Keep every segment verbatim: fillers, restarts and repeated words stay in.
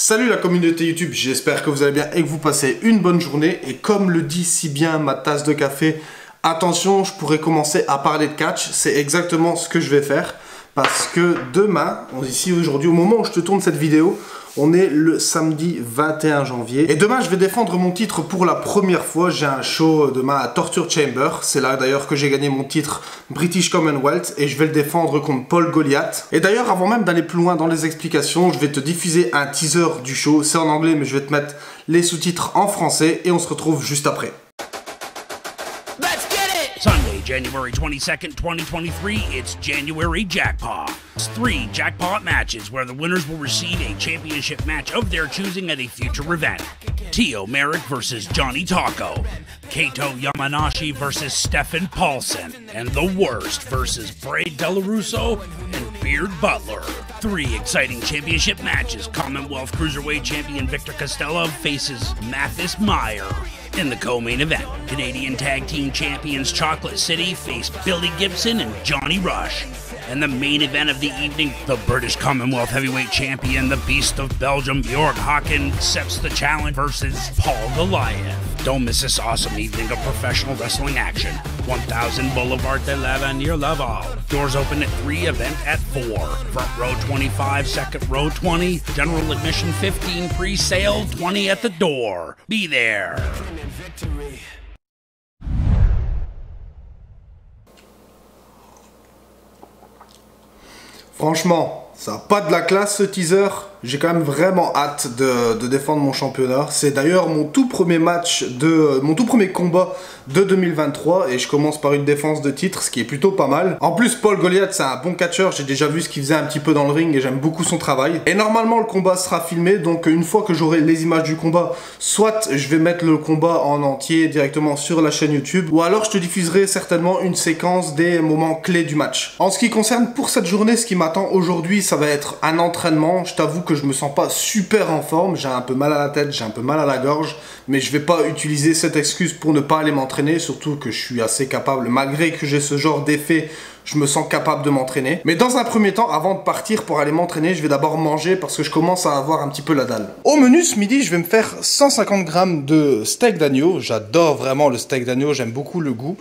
Salut la communauté YouTube, j'espère que vous allez bien et que vous passez une bonne journée. Et comme le dit si bien ma tasse de café, attention, je pourrais commencer à parler de catch. C'est exactement ce que je vais faire parce que demain, ici aujourd'hui, au moment où je te tourne cette vidéo, on est le samedi vingt et un janvier. Et demain, je vais défendre mon titre pour la première fois. J'ai un show demain à Torture Chamber. C'est là d'ailleurs que j'ai gagné mon titre British Commonwealth. Et je vais le défendre contre Paul Goliath. Et d'ailleurs, avant même d'aller plus loin dans les explications, je vais te diffuser un teaser du show. C'est en anglais, mais je vais te mettre les sous-titres en français. Et on se retrouve juste après. Sunday, January twenty-second, twenty twenty-three, it's January Jackpot. It's three jackpot matches where the winners will receive a championship match of their choosing at a future event. Tio Merrick versus Johnny Taco, Kato Yamanashi versus Stefan Paulson, and The Worst versus Bray Delaruso and Beard Butler. Three exciting championship matches. Commonwealth Cruiserweight Champion Victor Costello faces Mathis Meyer. In the co-main event, Canadian Tag Team Champions Chocolate City face Billy Gibson and Johnny Rush. And the main event of the evening, the British Commonwealth Heavyweight Champion, the Beast of Belgium, Bjorg Hauken, accepts the challenge versus Paul Goliath. Don't miss this awesome evening of professional wrestling action. one thousand Boulevard de Leva near Laval. Doors open at three, event at four. Front row twenty-five, second row twenty. General admission fifteen, pre-sale twenty at the door. Be there. Franchement, ça n'a pas de la classe ce teaser. J'ai quand même vraiment hâte de, de défendre mon championnat. C'est d'ailleurs mon tout premier match, de, mon tout premier combat de deux mille vingt-trois. Et je commence par une défense de titre, ce qui est plutôt pas mal. En plus, Paul Goliath, c'est un bon catcheur. J'ai déjà vu ce qu'il faisait un petit peu dans le ring et j'aime beaucoup son travail. Et normalement, le combat sera filmé. Donc une fois que j'aurai les images du combat, soit je vais mettre le combat en entier directement sur la chaîne YouTube, ou alors je te diffuserai certainement une séquence des moments clés du match. En ce qui concerne pour cette journée, ce qui m'attend aujourd'hui, ça va être un entraînement. Je t'avoue que je me sens pas super en forme, j'ai un peu mal à la tête, j'ai un peu mal à la gorge, mais je vais pas utiliser cette excuse pour ne pas aller m'entraîner, surtout que je suis assez capable, malgré que j'ai ce genre d'effet, je me sens capable de m'entraîner. Mais dans un premier temps, avant de partir pour aller m'entraîner, je vais d'abord manger parce que je commence à avoir un petit peu la dalle. Au menu ce midi, je vais me faire cent cinquante grammes de steak d'agneau, j'adore vraiment le steak d'agneau, j'aime beaucoup le goût.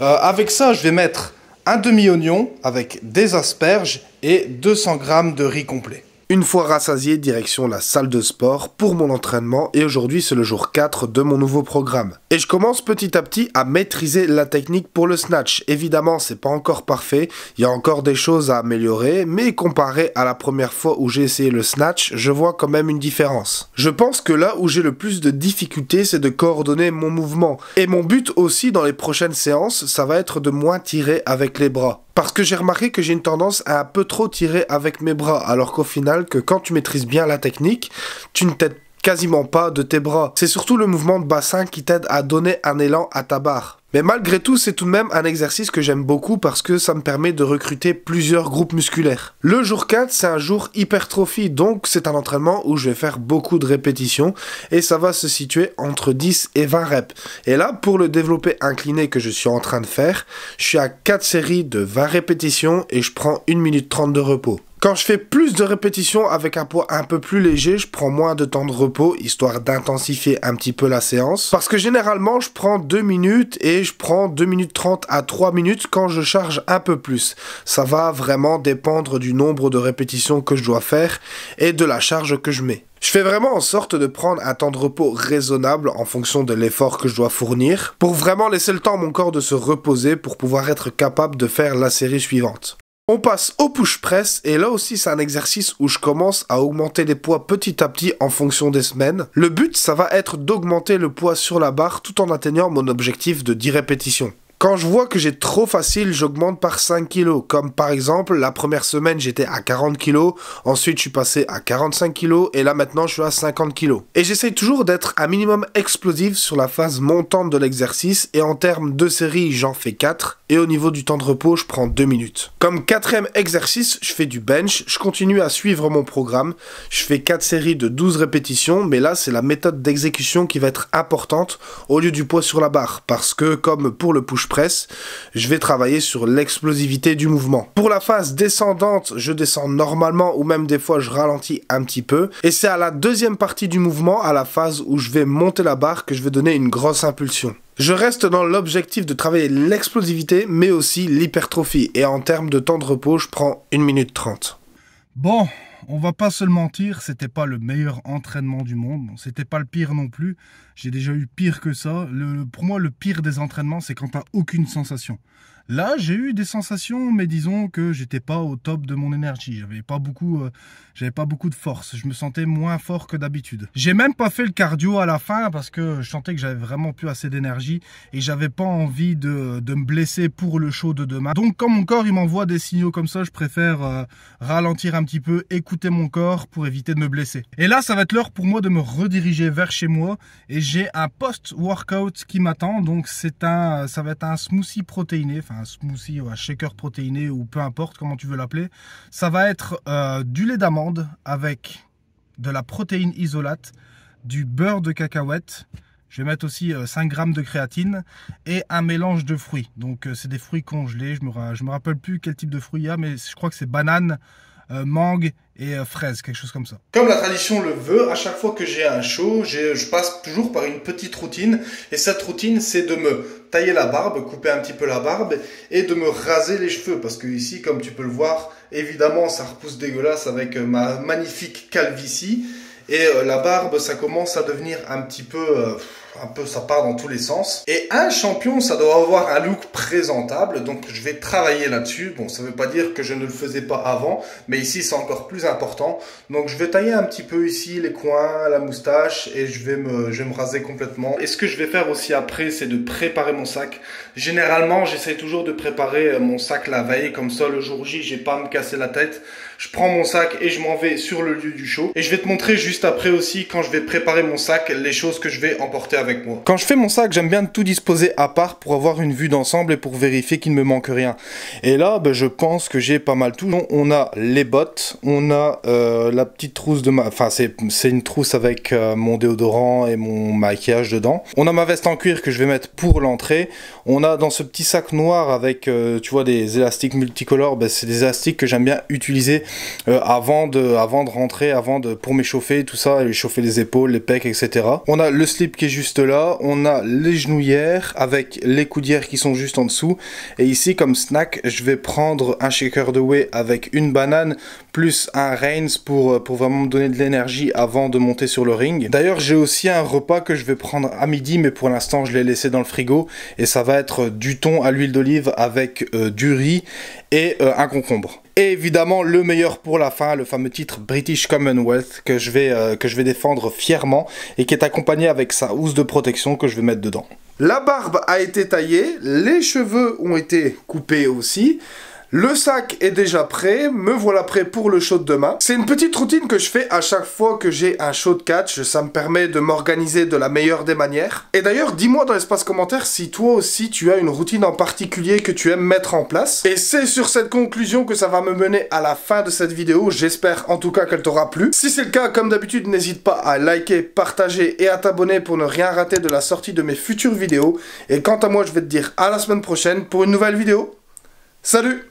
Euh, avec ça, je vais mettre un demi-oignon avec des asperges et deux cents grammes de riz complet. Une fois rassasié, direction la salle de sport pour mon entraînement et aujourd'hui c'est le jour quatre de mon nouveau programme. Et je commence petit à petit à maîtriser la technique pour le snatch. Évidemment, c'est pas encore parfait, il y a encore des choses à améliorer, mais comparé à la première fois où j'ai essayé le snatch, je vois quand même une différence. Je pense que là où j'ai le plus de difficultés, c'est de coordonner mon mouvement. Et mon but aussi dans les prochaines séances, ça va être de moins tirer avec les bras. Parce que j'ai remarqué que j'ai une tendance à un peu trop tirer avec mes bras, alors qu'au final, que quand tu maîtrises bien la technique, tu ne t'aides quasiment pas de tes bras. C'est surtout le mouvement de bassin qui t'aide à donner un élan à ta barre. Mais malgré tout, c'est tout de même un exercice que j'aime beaucoup parce que ça me permet de recruter plusieurs groupes musculaires. Le jour quatre, c'est un jour hypertrophie, donc c'est un entraînement où je vais faire beaucoup de répétitions et ça va se situer entre dix et vingt reps. Et là, pour le développé incliné que je suis en train de faire, je suis à quatre séries de vingt répétitions et je prends une minute trente de repos. Quand je fais plus de répétitions avec un poids un peu plus léger, je prends moins de temps de repos, histoire d'intensifier un petit peu la séance. Parce que généralement, je prends deux minutes et je prends deux minutes trente à trois minutes quand je charge un peu plus. Ça va vraiment dépendre du nombre de répétitions que je dois faire et de la charge que je mets. Je fais vraiment en sorte de prendre un temps de repos raisonnable en fonction de l'effort que je dois fournir, pour vraiment laisser le temps à mon corps de se reposer pour pouvoir être capable de faire la série suivante. On passe au push press et là aussi c'est un exercice où je commence à augmenter les poids petit à petit en fonction des semaines. Le but ça va être d'augmenter le poids sur la barre tout en atteignant mon objectif de dix répétitions. Quand je vois que j'ai trop facile, j'augmente par cinq kilos. Comme par exemple, la première semaine, j'étais à quarante kilos. Ensuite, je suis passé à quarante-cinq kilos. Et là, maintenant, je suis à cinquante kilos. Et j'essaye toujours d'être un minimum explosif sur la phase montante de l'exercice. Et en termes de série, j'en fais quatre. Et au niveau du temps de repos, je prends deux minutes. Comme quatrième exercice, je fais du bench. Je continue à suivre mon programme. Je fais quatre séries de douze répétitions. Mais là, c'est la méthode d'exécution qui va être importante au lieu du poids sur la barre. Parce que, comme pour le push push press, je vais travailler sur l'explosivité du mouvement. Pour la phase descendante, je descends normalement ou même des fois je ralentis un petit peu. Et c'est à la deuxième partie du mouvement, à la phase où je vais monter la barre, que je vais donner une grosse impulsion. Je reste dans l'objectif de travailler l'explosivité mais aussi l'hypertrophie. Et en termes de temps de repos, je prends une minute trente. Bon, on va pas se le mentir, c'était pas le meilleur entraînement du monde, bon, c'était pas le pire non plus, j'ai déjà eu pire que ça. Le, pour moi le pire des entraînements c'est quand t'as aucune sensation. Là j'ai eu des sensations mais disons que j'étais pas au top de mon énergie, j'avais pas beaucoup, euh, j'avais pas beaucoup de force, je me sentais moins fort que d'habitude. J'ai même pas fait le cardio à la fin parce que je sentais que j'avais vraiment plus assez d'énergie et j'avais pas envie de, de me blesser pour le show de demain. Donc quand mon corps il m'envoie des signaux comme ça, je préfère euh, ralentir un petit peu, écouter mon corps pour éviter de me blesser. Et là ça va être l'heure pour moi de me rediriger vers chez moi et j'ai un post-workout qui m'attend, donc c'est un, ça va être un smoothie protéiné, enfin un smoothie ou un shaker protéiné ou peu importe comment tu veux l'appeler. Ça va être euh, du lait d'amande avec de la protéine isolate, du beurre de cacahuète. Je vais mettre aussi cinq grammes de créatine et un mélange de fruits. Donc c'est des fruits congelés, je me, je me rappelle plus quel type de fruits il y a, mais je crois que c'est banane, Euh, mangue et euh, fraise, quelque chose comme ça. Comme la tradition le veut, à chaque fois que j'ai un show, je passe toujours par une petite routine. Et cette routine, c'est de me tailler la barbe, couper un petit peu la barbe et de me raser les cheveux. Parce que ici, comme tu peux le voir, évidemment, ça repousse dégueulasse avec ma magnifique calvitie. Et euh, la barbe, ça commence à devenir un petit peu... Euh, un peu, ça part dans tous les sens. Et un champion, ça doit avoir un look présentable, donc je vais travailler là-dessus. Bon, ça veut pas dire que je ne le faisais pas avant, mais ici c'est encore plus important. Donc je vais tailler un petit peu ici les coins, la moustache, et je vais me, je vais me raser complètement. Et ce que je vais faire aussi après, c'est de préparer mon sac. Généralement, j'essaie toujours de préparer mon sac la veille, comme ça le jour J, j'ai pas à me casser la tête. Je prends mon sac et je m'en vais sur le lieu du show. Et je vais te montrer juste après aussi, quand je vais préparer mon sac, les choses que je vais emporter avec Avec moi. Quand je fais mon sac, j'aime bien tout disposer à part pour avoir une vue d'ensemble et pour vérifier qu'il ne me manque rien. Et là, ben, je pense que j'ai pas mal tout. On a les bottes, on a euh, la petite trousse de ma... Enfin, c'est une trousse avec euh, mon déodorant et mon maquillage dedans. On a ma veste en cuir que je vais mettre pour l'entrée. On a dans ce petit sac noir avec, euh, tu vois, des élastiques multicolores. Ben, c'est des élastiques que j'aime bien utiliser euh, avant, de, avant de rentrer, avant de, pour m'échauffer, tout ça, et chauffer les épaules, les pecs, et cetera. On a le slip qui est juste là, on a les genouillères avec les coudières qui sont juste en dessous, et ici comme snack je vais prendre un shaker de whey avec une banane plus un Reigns pour, pour vraiment me donner de l'énergie avant de monter sur le ring. D'ailleurs j'ai aussi un repas que je vais prendre à midi, mais pour l'instant je l'ai laissé dans le frigo, et ça va être du thon à l'huile d'olive avec euh, du riz et euh, un concombre. Et évidemment le meilleur pour la fin, le fameux titre British Commonwealth que je vais, euh, que je vais défendre fièrement et qui est accompagné avec sa housse de protection que je vais mettre dedans. La barbe a été taillée, les cheveux ont été coupés aussi. Le sac est déjà prêt, me voilà prêt pour le show de demain. C'est une petite routine que je fais à chaque fois que j'ai un show de catch, ça me permet de m'organiser de la meilleure des manières. Et d'ailleurs, dis-moi dans l'espace commentaire si toi aussi tu as une routine en particulier que tu aimes mettre en place. Et c'est sur cette conclusion que ça va me mener à la fin de cette vidéo, j'espère en tout cas qu'elle t'aura plu. Si c'est le cas, comme d'habitude, n'hésite pas à liker, partager et à t'abonner pour ne rien rater de la sortie de mes futures vidéos. Et quant à moi, je vais te dire à la semaine prochaine pour une nouvelle vidéo. Salut!